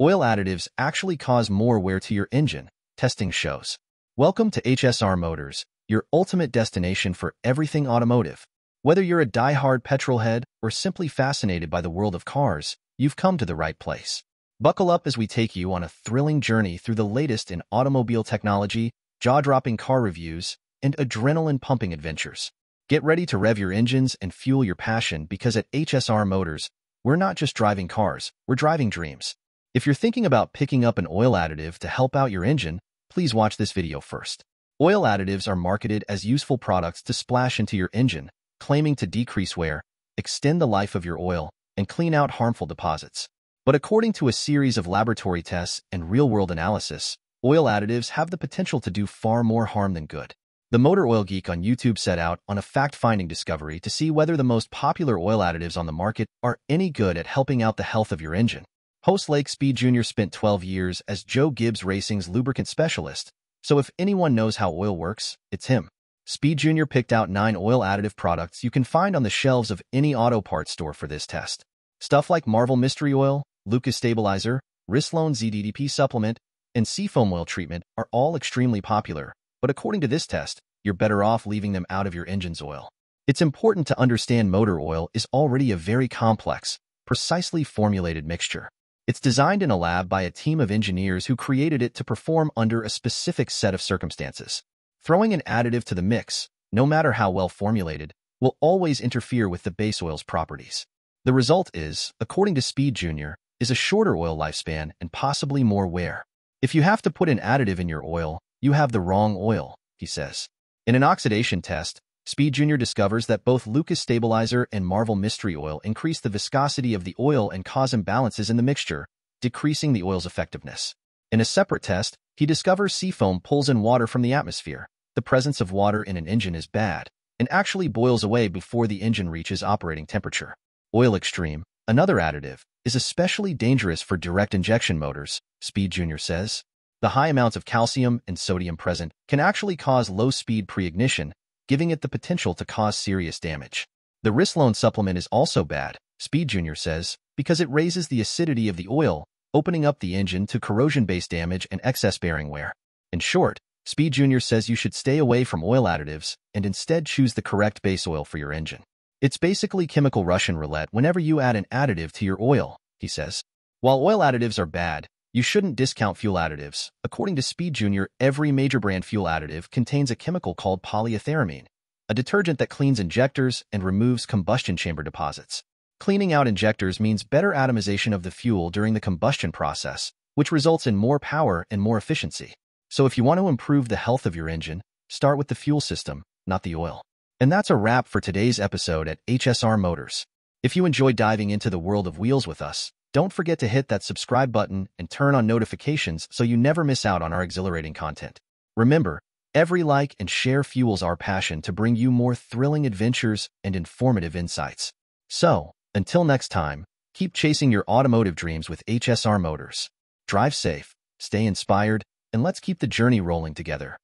oil additives actually cause more wear to your engine, testing shows. Welcome to HSR Motors, your ultimate destination for everything automotive. Whether you're a die-hard petrolhead or simply fascinated by the world of cars, you've come to the right place. Buckle up as we take you on a thrilling journey through the latest in automobile technology, jaw-dropping car reviews, and adrenaline-pumping adventures. Get ready to rev your engines and fuel your passion, because at HSR Motors, we're not just driving cars, we're driving dreams. If you're thinking about picking up an oil additive to help out your engine, please watch this video first. Oil additives are marketed as useful products to splash into your engine, claiming to decrease wear, extend the life of your oil, and clean out harmful deposits. But according to a series of laboratory tests and real-world analysis, oil additives have the potential to do far more harm than good. The Motor Oil Geek on YouTube set out on a fact-finding discovery to see whether the most popular oil additives on the market are any good at helping out the health of your engine. Host Lake Speed Jr. spent 12 years as Joe Gibbs Racing's lubricant specialist, so if anyone knows how oil works, it's him. Speed Jr. picked out 9 oil additive products you can find on the shelves of any auto parts store for this test. Stuff like Marvel Mystery Oil, Lucas Stabilizer, Rislone ZDDP Supplement, and Seafoam Oil Treatment are all extremely popular, but according to this test, you're better off leaving them out of your engine's oil. It's important to understand motor oil is already a very complex, precisely formulated mixture. It's designed in a lab by a team of engineers who created it to perform under a specific set of circumstances. Throwing an additive to the mix, no matter how well formulated, will always interfere with the base oil's properties. The result is, according to Speed Jr., is a shorter oil lifespan and possibly more wear. If you have to put an additive in your oil, you have the wrong oil, he says. In an oxidation test, Speed Jr. discovers that both Lucas Stabilizer and Marvel Mystery Oil increase the viscosity of the oil and cause imbalances in the mixture, decreasing the oil's effectiveness. In a separate test, he discovers seafoam pulls in water from the atmosphere. The presence of water in an engine is bad, and actually boils away before the engine reaches operating temperature. Oil Extreme, another additive, is especially dangerous for direct injection motors, Speed Jr. says. The high amounts of calcium and sodium present can actually cause low-speed pre-ignition, giving it the potential to cause serious damage. The Rislone supplement is also bad, Speed Jr. says, because it raises the acidity of the oil, opening up the engine to corrosion-based damage and excess bearing wear. In short, Speed Jr. says you should stay away from oil additives and instead choose the correct base oil for your engine. It's basically chemical Russian roulette whenever you add an additive to your oil, he says. While oil additives are bad, you shouldn't discount fuel additives. According to Speed Jr., every major brand fuel additive contains a chemical called polyetheramine, a detergent that cleans injectors and removes combustion chamber deposits. Cleaning out injectors means better atomization of the fuel during the combustion process, which results in more power and more efficiency. So if you want to improve the health of your engine, start with the fuel system, not the oil. And that's a wrap for today's episode at HSR Motors. If you enjoy diving into the world of wheels with us, don't forget to hit that subscribe button and turn on notifications so you never miss out on our exhilarating content. Remember, every like and share fuels our passion to bring you more thrilling adventures and informative insights. So, until next time, keep chasing your automotive dreams with HSR Motors. Drive safe, stay inspired, and let's keep the journey rolling together.